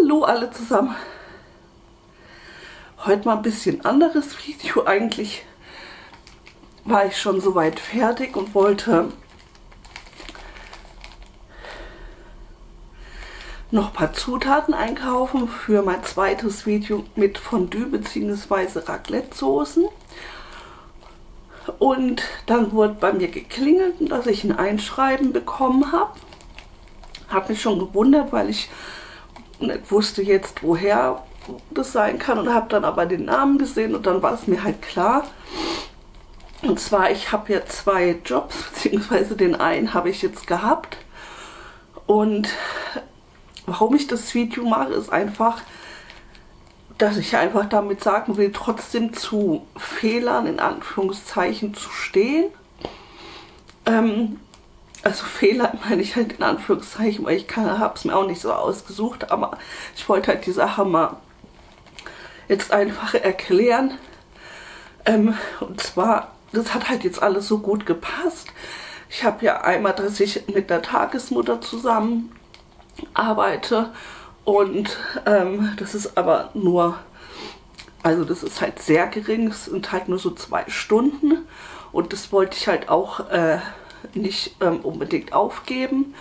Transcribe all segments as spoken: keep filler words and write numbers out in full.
Hallo alle zusammen. Heute mal ein bisschen anderes Video. Eigentlich war ich schon soweit fertig und wollte noch ein paar Zutaten einkaufen für mein zweites Video mit Fondue bzw. Raclette-Soßen. Und dann wurde bei mir geklingelt, dass ich ein Einschreiben bekommen habe. Hat mich schon gewundert, weil ich nicht wusste jetzt, woher das sein kann, und habe dann aber den Namen gesehen und dann war es mir halt klar. Und zwar, ich habe ja zwei Jobs, beziehungsweise den einen habe ich jetzt gehabt, und warum ich das Video mache, ist einfach, dass ich einfach damit sagen will, trotzdem zu Fehlern in Anführungszeichen zu stehen. Ähm, Also Fehler meine ich halt in Anführungszeichen, weil ich habe es mir auch nicht so ausgesucht, aber ich wollte halt die Sache mal jetzt einfach erklären. Ähm, und zwar, das hat halt jetzt alles so gut gepasst. Ich habe ja einmal, dass ich mit der Tagesmutter zusammen arbeite, und ähm, das ist aber nur, also das ist halt sehr gering, es sind halt nur so zwei Stunden und das wollte ich halt auch äh, nicht ähm, unbedingt aufgeben.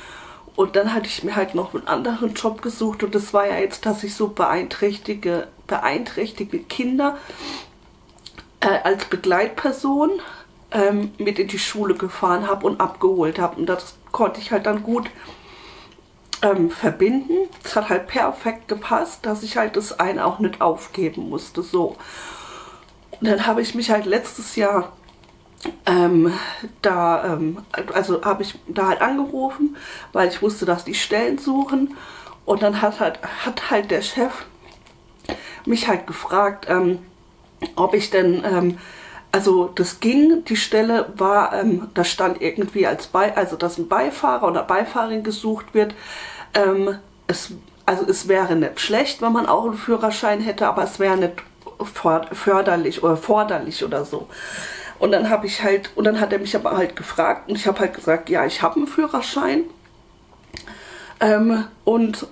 Und dann hatte ich mir halt noch einen anderen Job gesucht, und das war ja jetzt, dass ich so beeinträchtige, beeinträchtigte Kinder äh, als Begleitperson ähm, mit in die Schule gefahren habe und abgeholt habe, und das konnte ich halt dann gut ähm, verbinden. Es hat halt perfekt gepasst, dass ich halt das eine auch nicht aufgeben musste, so. Und dann habe ich mich halt letztes Jahr Ähm, da ähm, also habe ich da halt angerufen, weil ich wusste, dass die Stellen suchen, und dann hat halt, hat halt der Chef mich halt gefragt, ähm, ob ich denn, ähm, also das ging, die Stelle war, ähm, da stand irgendwie als bei, also dass ein Beifahrer oder Beifahrerin gesucht wird, ähm, es, also es wäre nicht schlecht, wenn man auch einen Führerschein hätte, aber es wäre nicht förderlich oder forderlich oder so. Und dann habe ich halt, und dann hat er mich aber halt gefragt, und ich habe halt gesagt, ja, ich habe einen Führerschein. Ähm, und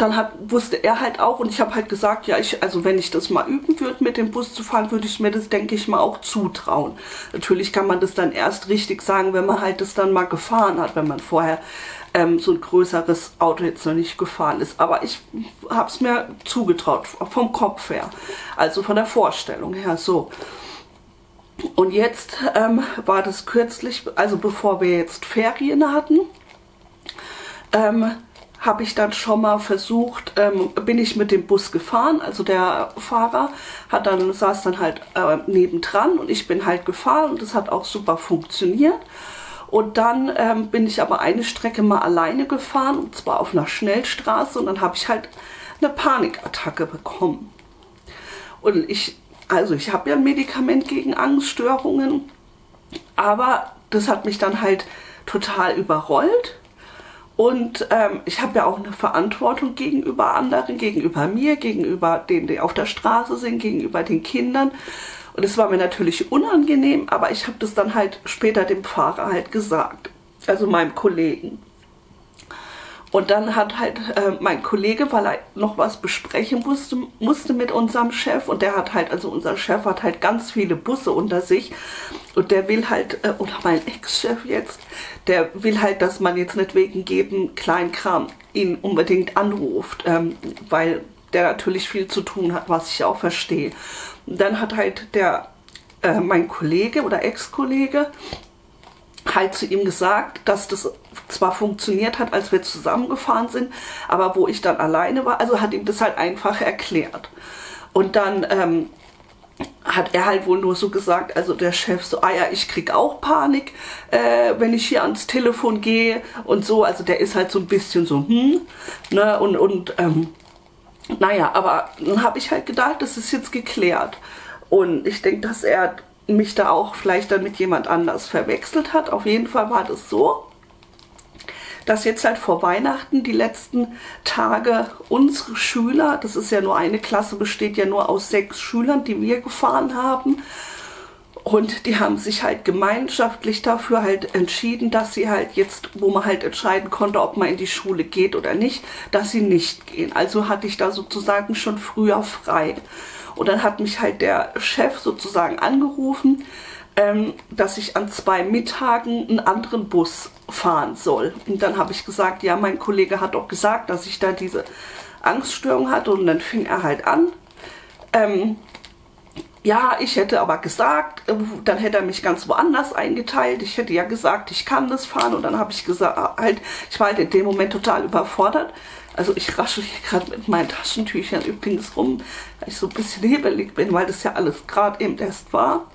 dann hat, wusste er halt auch, und ich habe halt gesagt, ja, ich, also wenn ich das mal üben würde, mit dem Bus zu fahren, würde ich mir das, denke ich mal, auch zutrauen. Natürlich kann man das dann erst richtig sagen, wenn man halt das dann mal gefahren hat, wenn man vorher ähm, so ein größeres Auto jetzt noch nicht gefahren ist. Aber ich habe es mir zugetraut, vom Kopf her, also von der Vorstellung her, so. Und jetzt ähm, war das kürzlich, also bevor wir jetzt Ferien hatten, ähm, habe ich dann schon mal versucht, ähm, bin ich mit dem Bus gefahren, also der Fahrer hat dann, saß dann halt äh, nebendran, und ich bin halt gefahren, und das hat auch super funktioniert. Und dann ähm, bin ich aber eine Strecke mal alleine gefahren, und zwar auf einer Schnellstraße, und dann habe ich halt eine Panikattacke bekommen. Und ich... Also ich habe ja ein Medikament gegen Angststörungen, aber das hat mich dann halt total überrollt, und ähm, ich habe ja auch eine Verantwortung gegenüber anderen, gegenüber mir, gegenüber denen, die auf der Straße sind, gegenüber den Kindern, und es war mir natürlich unangenehm, aber ich habe das dann halt später dem Fahrer halt gesagt, also meinem Kollegen. Und dann hat halt äh, mein Kollege, weil er noch was besprechen musste, musste mit unserem Chef, und der hat halt, also unser Chef hat halt ganz viele Busse unter sich, und der will halt, äh, oder mein Ex-Chef jetzt, der will halt, dass man jetzt nicht wegen jedem Kleinkram ihn unbedingt anruft, ähm, weil der natürlich viel zu tun hat, was ich auch verstehe. Und dann hat halt der, äh, mein Kollege oder Ex-Kollege halt zu ihm gesagt, dass das zwar funktioniert hat, als wir zusammengefahren sind, aber wo ich dann alleine war, also hat ihm das halt einfach erklärt. Und dann ähm, hat er halt wohl nur so gesagt, also der Chef so, ah ja, ich krieg auch Panik, äh, wenn ich hier ans Telefon gehe und so, also der ist halt so ein bisschen so, hm, ne, und, und ähm, naja, aber dann habe ich halt gedacht, das ist jetzt geklärt. Und ich denke, dass er mich da auch vielleicht dann mit jemand anders verwechselt hat. Auf jeden Fall war das so, dass jetzt halt vor Weihnachten die letzten Tage unsere Schüler, das ist ja nur eine Klasse, besteht ja nur aus sechs Schülern, die wir gefahren haben, Und die haben sich halt gemeinschaftlich dafür halt entschieden, dass sie halt jetzt, wo man halt entscheiden konnte, ob man in die Schule geht oder nicht, dass sie nicht gehen. Also hatte ich da sozusagen schon früher frei. Und dann hat mich halt der Chef sozusagen angerufen, ähm, dass ich an zwei Mittagen einen anderen Bus fahren soll. Und dann habe ich gesagt, ja, mein Kollege hat auch gesagt, dass ich da diese Angststörung hatte. Und dann fing er halt an. Ähm, Ja, ich hätte aber gesagt, dann hätte er mich ganz woanders eingeteilt. Ich hätte ja gesagt, ich kann das fahren. Und dann habe ich gesagt, halt, ich war halt in dem Moment total überfordert. Also ich rasche hier gerade mit meinen Taschentüchern übrigens rum, weil ich so ein bisschen hebelig bin, weil das ja alles gerade eben erst war.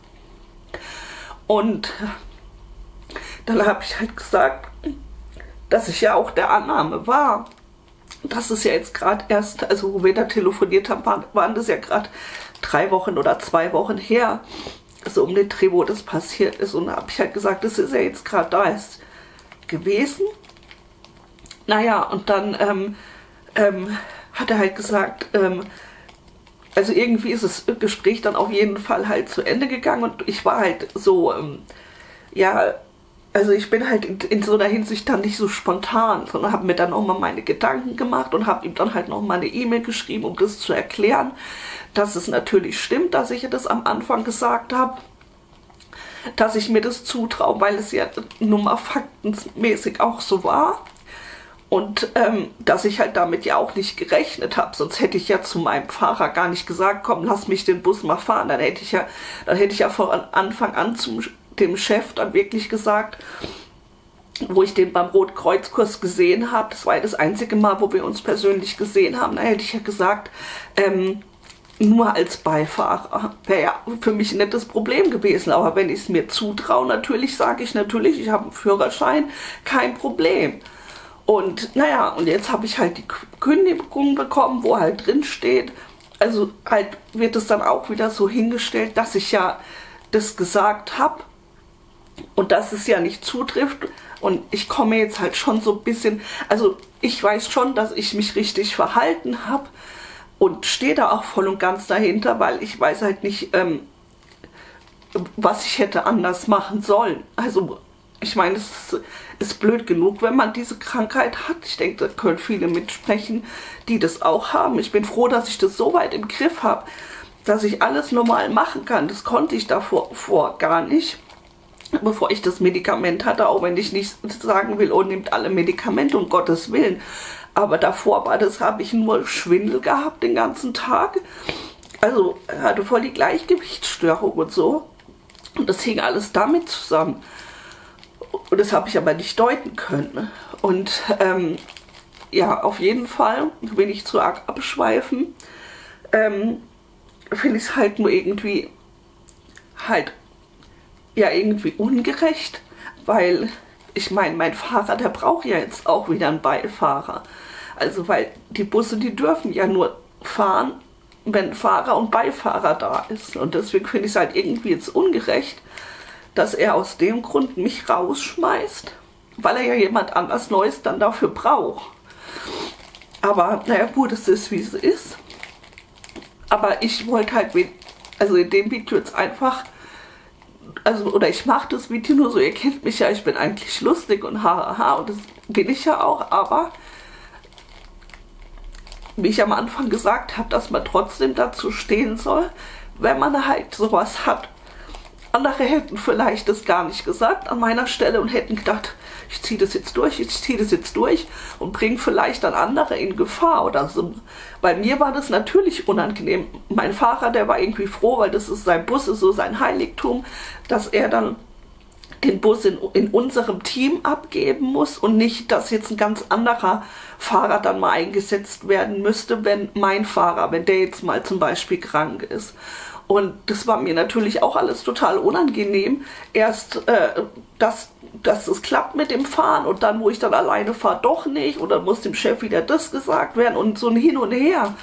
Und dann habe ich halt gesagt, dass ich ja auch der Annahme war. Das ist ja jetzt gerade erst, also wo wir da telefoniert haben, waren das ja gerade drei Wochen oder zwei Wochen her, so um den Dreh, wo das passiert ist. Und da habe ich halt gesagt, das ist ja jetzt gerade da ist gewesen. Naja, und dann ähm, ähm, hat er halt gesagt, ähm, also irgendwie ist das Gespräch dann auf jeden Fall halt zu Ende gegangen. Und ich war halt so, ähm, ja... Also ich bin halt in, in so einer Hinsicht dann nicht so spontan, sondern habe mir dann nochmal meine Gedanken gemacht und habe ihm dann halt nochmal eine E-Mail geschrieben, um das zu erklären, dass es natürlich stimmt, dass ich das am Anfang gesagt habe, dass ich mir das zutraue, weil es ja nun mal faktenmäßig auch so war und ähm, dass ich halt damit ja auch nicht gerechnet habe, sonst hätte ich ja zu meinem Fahrer gar nicht gesagt, komm, lass mich den Bus mal fahren, dann hätte ich ja, dann hätte ich ja von Anfang an zum dem Chef dann wirklich gesagt, wo ich den beim Rotkreuzkurs gesehen habe, das war ja das einzige Mal, wo wir uns persönlich gesehen haben, da hätte ich ja gesagt, ähm, nur als Beifahrer wäre ja für mich ein nettes Problem gewesen, aber wenn ich es mir zutraue, natürlich sage ich natürlich, ich habe einen Führerschein, kein Problem. Und naja, und jetzt habe ich halt die Kündigung bekommen, wo halt drin steht, also halt wird es dann auch wieder so hingestellt, dass ich ja das gesagt habe, und dass es ja nicht zutrifft und ich komme jetzt halt schon so ein bisschen, also ich weiß schon, dass ich mich richtig verhalten habe und stehe da auch voll und ganz dahinter, weil ich weiß halt nicht, ähm, was ich hätte anders machen sollen. Also ich meine, es ist blöd genug, wenn man diese Krankheit hat. Ich denke, da können viele mitsprechen, die das auch haben. Ich bin froh, dass ich das so weit im Griff habe, dass ich alles normal machen kann. Das konnte ich davor vor gar nicht, bevor ich das Medikament hatte, auch wenn ich nicht sagen will, oh, nehmt alle Medikamente, um Gottes Willen. Aber davor war das, habe ich nur Schwindel gehabt den ganzen Tag. Also hatte voll die Gleichgewichtsstörung und so. Und das hing alles damit zusammen. Und das habe ich aber nicht deuten können. Und ähm, ja, auf jeden Fall, will ich zu arg abschweifen, ähm, finde ich es halt nur irgendwie halt ja irgendwie ungerecht, weil ich meine, mein Fahrer, der braucht ja jetzt auch wieder einen Beifahrer. Also weil die Busse, die dürfen ja nur fahren, wenn Fahrer und Beifahrer da ist. Und deswegen finde ich es halt irgendwie jetzt ungerecht, dass er aus dem Grund mich rausschmeißt, weil er ja jemand anders Neues dann dafür braucht. Aber naja gut, es ist wie es ist. Aber ich wollte halt, also in dem Video jetzt einfach, also, oder ich mache das Video nur so, ihr kennt mich ja, ich bin eigentlich lustig und haha, und das bin ich ja auch, aber wie ich am Anfang gesagt habe, dass man trotzdem dazu stehen soll, wenn man halt sowas hat. Andere hätten vielleicht das gar nicht gesagt an meiner Stelle und hätten gedacht, ich ziehe das jetzt durch, ich ziehe das jetzt durch und bringe vielleicht dann andere in Gefahr oder so. Bei mir war das natürlich unangenehm. Mein Fahrer, der war irgendwie froh, weil das ist sein Bus, ist so sein Heiligtum, dass er dann den Bus in, in unserem Team abgeben muss und nicht, dass jetzt ein ganz anderer Fahrer dann mal eingesetzt werden müsste, wenn mein Fahrer, wenn der jetzt mal zum Beispiel krank ist. Und das war mir natürlich auch alles total unangenehm. Erst, äh, dass, dass es klappt mit dem Fahren und dann, wo ich dann alleine fahre, doch nicht. Und dann muss dem Chef wieder das gesagt werden und so ein Hin und Her.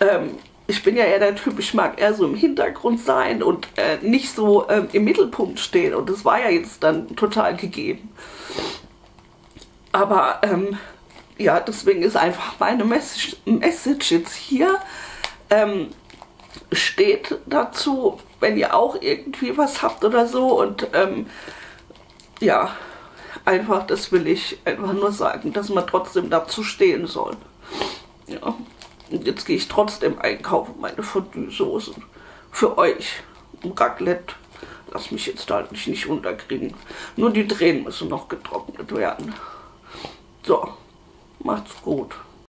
Ähm, ich bin ja eher der Typ, ich mag eher so im Hintergrund sein und äh, nicht so äh, im Mittelpunkt stehen. Und das war ja jetzt dann total gegeben. Aber ähm, ja, deswegen ist einfach meine Message, Message jetzt hier. Ähm, steht dazu, wenn ihr auch irgendwie was habt oder so. Und ähm, ja, einfach, das will ich einfach nur sagen, dass man trotzdem dazu stehen soll. Ja. Und jetzt gehe ich trotzdem einkaufen, meine Fondue-Soßen für euch. Raclette, lass mich jetzt da nicht, nicht unterkriegen. Nur die Tränen müssen noch getrocknet werden. So, macht's gut.